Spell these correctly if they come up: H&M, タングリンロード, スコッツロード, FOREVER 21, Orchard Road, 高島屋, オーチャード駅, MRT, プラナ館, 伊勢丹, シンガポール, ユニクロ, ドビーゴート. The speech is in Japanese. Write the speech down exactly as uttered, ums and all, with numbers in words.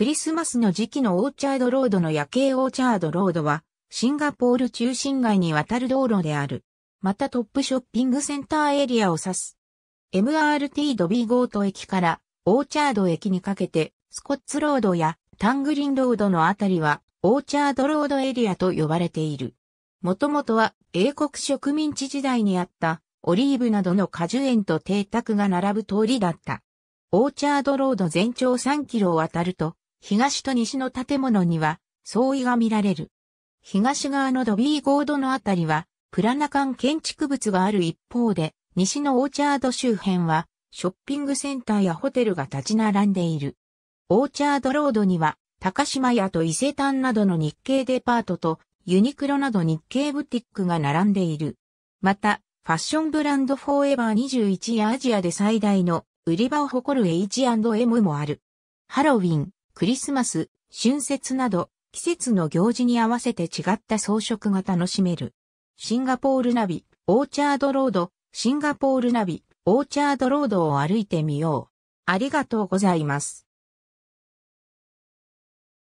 クリスマスの時期のオーチャードロードの夜景オーチャードロードは、シンガポール中心街に渡る道路である。またトップショッピングセンターエリアを指す。エムアールティー ドビーゴート駅からオーチャード駅にかけて、スコッツロードやタングリンロードのあたりは、オーチャードロードエリアと呼ばれている。もともとは英国植民地時代にあったオリーブなどの果樹園と邸宅が並ぶ通りだった。オーチャードロード全長さんキロを渡ると、東と西の建物には相違が見られる。東側のドビーゴードのあたりはプラナ館建築物がある一方で、西のオーチャード周辺はショッピングセンターやホテルが立ち並んでいる。オーチャードロードには高島屋と伊勢丹などの日系デパートとユニクロなど日系ブティックが並んでいる。また、ファッションブランドフォーエバーにじゅういちやアジアで最大の売り場を誇る エイチアンドエム もある。ハロウィン、クリスマス、春節など季節の行事に合わせて違った装飾が楽しめる。シンガポールナビ、オーチャードロード、シンガポールナビ、オーチャードロードを歩いてみよう。ありがとうございます。